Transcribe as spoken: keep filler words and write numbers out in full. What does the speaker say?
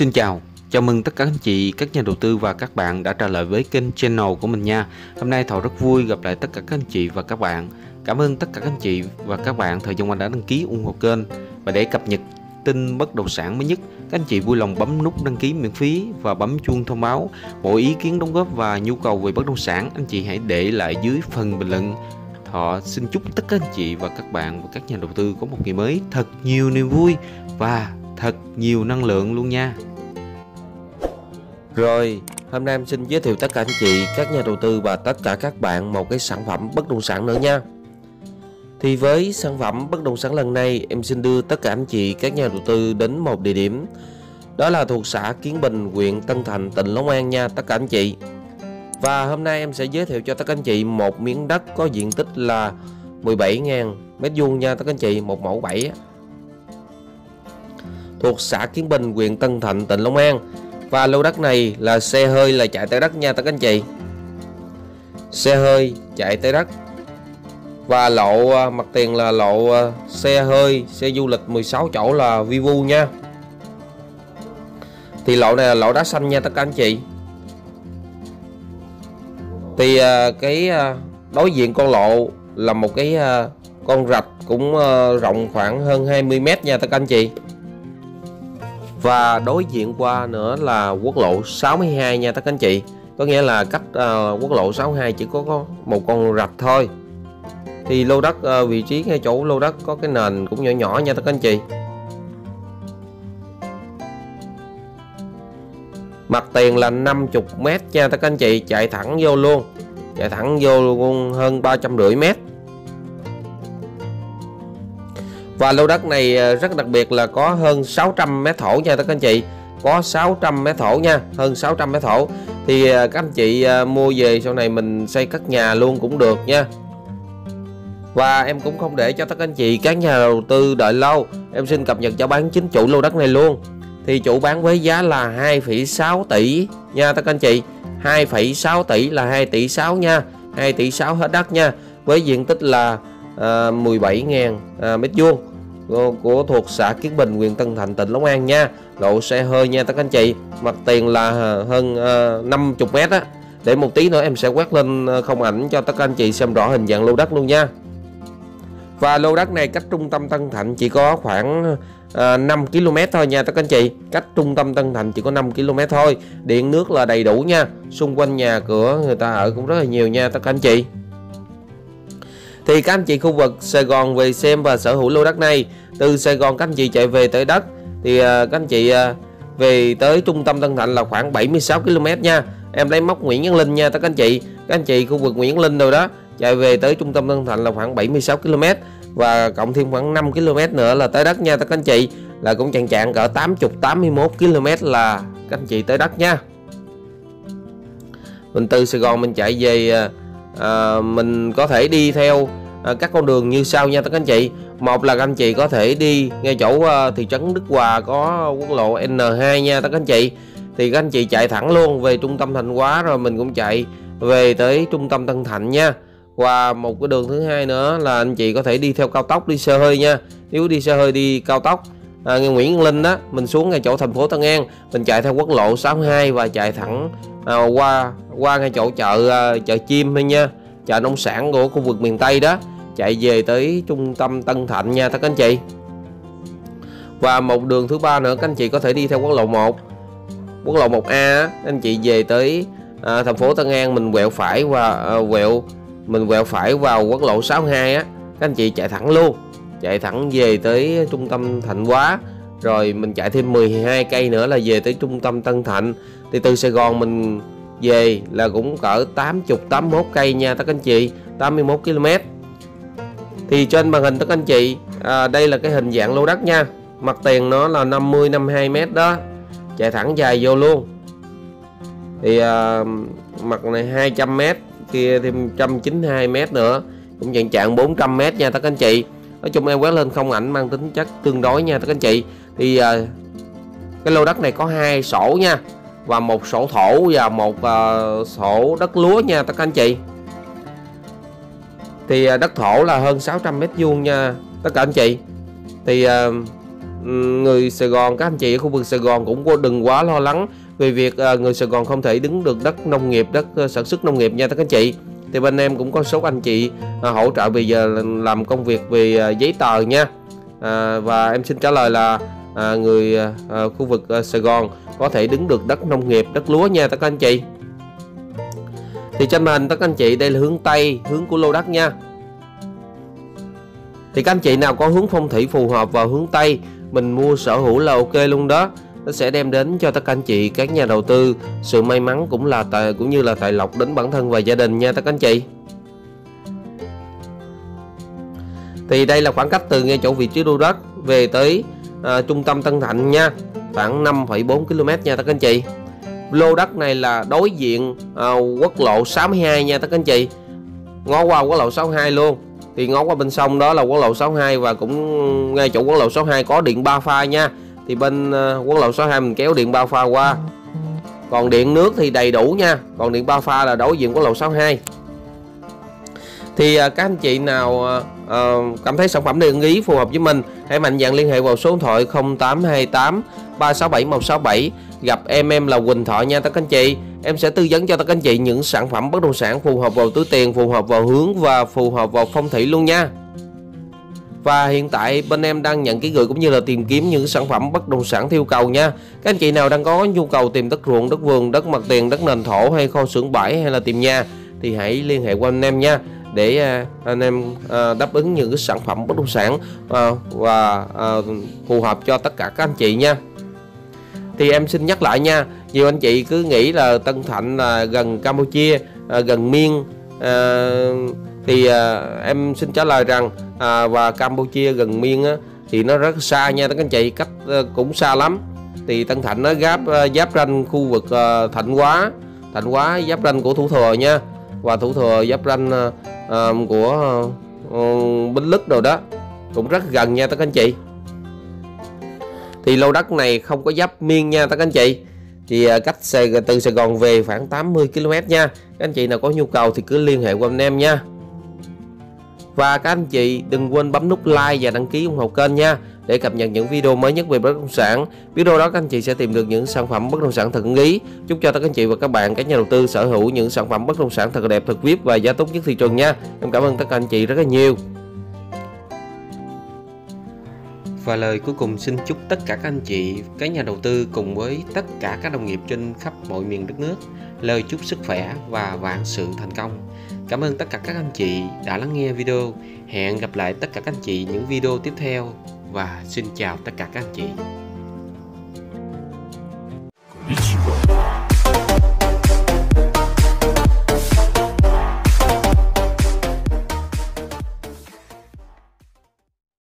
Xin chào, chào mừng tất cả anh chị, các nhà đầu tư và các bạn đã trở lại với kênh channel của mình nha. Hôm nay Thọ rất vui gặp lại tất cả các anh chị và các bạn. Cảm ơn tất cả các anh chị và các bạn thời gian qua đã đăng ký ủng hộ kênh. Và để cập nhật tin bất động sản mới nhất, các anh chị vui lòng bấm nút đăng ký miễn phí và bấm chuông thông báo. Mọi ý kiến đóng góp và nhu cầu về bất động sản, anh chị hãy để lại dưới phần bình luận. Thọ xin chúc tất cả anh chị và các bạn và các nhà đầu tư có một ngày mới thật nhiều niềm vui và thật nhiều năng lượng luôn nha. Rồi, hôm nay em xin giới thiệu tất cả anh chị, các nhà đầu tư và tất cả các bạn một cái sản phẩm bất động sản nữa nha. Thì với sản phẩm bất động sản lần này, em xin đưa tất cả anh chị, các nhà đầu tư đến một địa điểm. Đó là thuộc xã Kiến Bình, huyện Tân Thạnh, tỉnh Long An nha tất cả anh chị. Và hôm nay em sẽ giới thiệu cho tất cả anh chị một miếng đất có diện tích là mười bảy nghìn mét vuông nha tất cả anh chị, một mẫu bảy. Thuộc xã Kiến Bình, huyện Tân Thạnh, tỉnh Long An. Và lô đất này là xe hơi là chạy tới đất nha tất cả anh chị. Xe hơi chạy tới đất. Và lộ mặt tiền là lộ xe hơi, xe du lịch mười sáu chỗ là Vivu nha. Thì lộ này là lộ đá xanh nha tất cả anh chị. Thì cái đối diện con lộ là một cái con rạch cũng rộng khoảng hơn hai mươi mét nha tất cả anh chị. Và đối diện qua nữa là quốc lộ sáu mươi hai nha tất cả anh chị. Có nghĩa là cách uh, quốc lộ sáu mươi hai chỉ có, có một con rạch thôi. Thì lô đất uh, vị trí ngay chỗ lô đất có cái nền cũng nhỏ nhỏ nha tất cả anh chị. Mặt tiền là năm mươi mét nha tất cả anh chị, chạy thẳng vô luôn. Chạy thẳng vô luôn hơn ba trăm rưỡi mét. Và lô đất này rất đặc biệt là có hơn sáu trăm mét thổ nha các anh chị. Có sáu trăm mét thổ nha, hơn sáu trăm mét thổ. Thì các anh chị mua về sau này mình xây cất nhà luôn cũng được nha. Và em cũng không để cho các anh chị, các nhà đầu tư đợi lâu. Em xin cập nhật cho bán chính chủ lô đất này luôn. Thì chủ bán với giá là hai phẩy sáu tỷ nha các anh chị. hai phẩy sáu tỷ là hai tỷ sáu nha, hai tỷ sáu hết đất nha. Với diện tích là à, mười bảy nghìn mét vuông của thuộc xã Kiến Bình, huyện Tân Thạnh, tỉnh Long An nha. Lộ xe hơi nha tất cả anh chị. Mặt tiền là hơn năm mươi mét á. Để một tí nữa em sẽ quét lên không ảnh cho tất cả anh chị xem rõ hình dạng lô đất luôn nha. Và lô đất này cách trung tâm Tân Thạnh chỉ có khoảng năm ki lô mét thôi nha tất cả anh chị. Cách trung tâm Tân Thạnh chỉ có năm ki lô mét thôi. Điện nước là đầy đủ nha. Xung quanh nhà cửa người ta ở cũng rất là nhiều nha tất cả anh chị. Thì các anh chị khu vực Sài Gòn về xem và sở hữu lô đất này. Từ Sài Gòn các anh chị chạy về tới đất. Thì các anh chị về tới trung tâm Tân Thạnh là khoảng bảy mươi sáu ki lô mét nha. Em lấy móc Nguyễn Văn Linh nha tất cả anh chị. Các anh chị khu vực Nguyễn Văn Linh rồi đó, chạy về tới trung tâm Tân Thạnh là khoảng bảy mươi sáu ki lô mét. Và cộng thêm khoảng năm ki lô mét nữa là tới đất nha tất cả anh chị. Là cũng chạng chạng cỡ tám mươi tám mươi mốt ki lô mét là các anh chị tới đất nha. Mình từ Sài Gòn mình chạy về. À, mình có thể đi theo à, các con đường như sau nha các anh chị. Một là các anh chị có thể đi ngay chỗ à, thị trấn Đức Hòa có quốc lộ N hai nha các anh chị. Thì các anh chị chạy thẳng luôn về trung tâm Thạnh Hóa rồi mình cũng chạy về tới trung tâm Tân Thạnh nha. Và một cái đường thứ hai nữa là anh chị có thể đi theo cao tốc đi xe hơi nha. Nếu đi xe hơi đi cao tốc à, Nguyễn Văn Linh đó, mình xuống ngay chỗ thành phố Tân An, mình chạy theo quốc lộ sáu mươi hai và chạy thẳng à, qua qua ngay chỗ chợ chợ chim hay nha, chợ nông sản của khu vực miền Tây đó, chạy về tới trung tâm Tân Thạnh nha các anh chị. Và một đường thứ ba nữa các anh chị có thể đi theo quốc lộ một, quốc lộ một A, anh chị về tới à, thành phố Tân An mình quẹo phải và à, quẹo mình quẹo phải vào quốc lộ sáu mươi hai á, các anh chị chạy thẳng luôn, chạy thẳng về tới trung tâm Thạnh Hóa. Rồi mình chạy thêm mười hai cây nữa là về tới trung tâm Tân Thạnh. Thì từ Sài Gòn mình về là cũng cỡ tám mươi tám mươi mốt cây nha các anh chị, tám mươi mốt ki lô mét. Thì trên màn hình các anh chị à, đây là cái hình dạng lô đất nha. Mặt tiền nó là năm mươi năm mươi hai mét đó, chạy thẳng dài vô luôn. Thì à, mặt này hai trăm mét, kia thêm một trăm chín mươi hai mét nữa, cũng dạng trạng bốn trăm mét nha các anh chị. Nói chung em quét lên không ảnh mang tính chất tương đối nha các anh chị. Thì à, cái lô đất này có hai sổ nha, và một sổ thổ và một uh, sổ đất lúa nha các anh chị. Thì uh, đất thổ là hơn sáu trăm mét vuông nha tất cả anh chị. Thì uh, người Sài Gòn, các anh chị ở khu vực Sài Gòn cũng đừng quá lo lắng về việc người Sài Gòn không thể đứng được đất nông nghiệp, đất sản xuất nông nghiệp nha các anh chị. Thì bên em cũng có số anh chị hỗ trợ về giờ làm công việc về giấy tờ nha. À, và em xin trả lời là à, người à, khu vực à, Sài Gòn có thể đứng được đất nông nghiệp, đất lúa nha các anh chị. Thì trên màn các anh chị đây là hướng Tây, hướng của lô đất nha. Thì các anh chị nào có hướng phong thủy phù hợp vào hướng Tây, mình mua sở hữu là ok luôn đó. Nó sẽ đem đến cho tất cả anh chị, các nhà đầu tư, sự may mắn cũng là tài, cũng như là tài lộc đến bản thân và gia đình nha các anh chị. Thì đây là khoảng cách từ ngay chỗ vị trí lô đất về tới à, trung tâm Tân Thạnh nha, khoảng năm phẩy bốn ki lô mét nha các anh chị. Lô đất này là đối diện à, quốc lộ sáu mươi hai nha các anh chị, ngó qua quốc lộ sáu mươi hai luôn. Thì ngó qua bên sông đó là quốc lộ sáu mươi hai, và cũng ngay chỗ quốc lộ sáu mươi hai có điện ba pha nha. Thì bên à, quốc lộ sáu mươi hai mình kéo điện ba pha qua. Còn điện nước thì đầy đủ nha, còn điện ba pha là đối diện quốc lộ sáu mươi hai. Thì à, các anh chị nào à, À, cảm thấy sản phẩm này ý phù hợp với mình, hãy mạnh dạn liên hệ vào số điện thoại không tám hai tám ba sáu bảy một sáu bảy, gặp em em là Quỳnh Thọ nha các anh chị. Em sẽ tư vấn cho các anh chị những sản phẩm bất động sản phù hợp vào túi tiền, phù hợp vào hướng và phù hợp vào phong thủy luôn nha. Và hiện tại bên em đang nhận ký gửi cũng như là tìm kiếm những sản phẩm bất động sản theo cầu nha. Các anh chị nào đang có nhu cầu tìm đất ruộng, đất vườn, đất mặt tiền, đất nền thổ hay kho xưởng bãi hay là tìm nhà thì hãy liên hệ qua anh em nha, để anh em đáp ứng những cái sản phẩm bất động sản và phù hợp cho tất cả các anh chị nha. Thì em xin nhắc lại nha, nhiều anh chị cứ nghĩ là Tân Thạnh là gần Campuchia, gần Miên, thì em xin trả lời rằng và Campuchia gần Miên thì nó rất xa nha các anh chị, cách cũng xa lắm. Thì Tân Thạnh nó giáp giáp ranh khu vực Thạnh Hóa, Thạnh Hóa giáp ranh của Thủ Thừa nha, và Thủ Thừa giáp ranh à, của à, Bến Lức rồi đó, cũng rất gần nha các anh chị. Thì lô đất này không có giáp Miên nha các anh chị, thì à, cách từ Sài Gòn về khoảng tám mươi ki lô mét nha. Các anh chị nào có nhu cầu thì cứ liên hệ qua anh em nha. Và các anh chị đừng quên bấm nút like và đăng ký ủng hộ kênh nha, để cập nhật những video mới nhất về bất động sản. Video đó các anh chị sẽ tìm được những sản phẩm bất động sản thật ý. Chúc cho tất cả anh chị và các bạn, các nhà đầu tư sở hữu những sản phẩm bất động sản thật đẹp, thật vip và giá tốt nhất thị trường nha. Em cảm ơn tất cả anh chị rất là nhiều. Và lời cuối cùng xin chúc tất cả các anh chị, các nhà đầu tư cùng với tất cả các đồng nghiệp trên khắp mọi miền đất nước lời chúc sức khỏe và vạn sự thành công. Cảm ơn tất cả các anh chị đã lắng nghe video. Hẹn gặp lại tất cả các anh chị những video tiếp theo. Và xin chào tất cả các anh chị.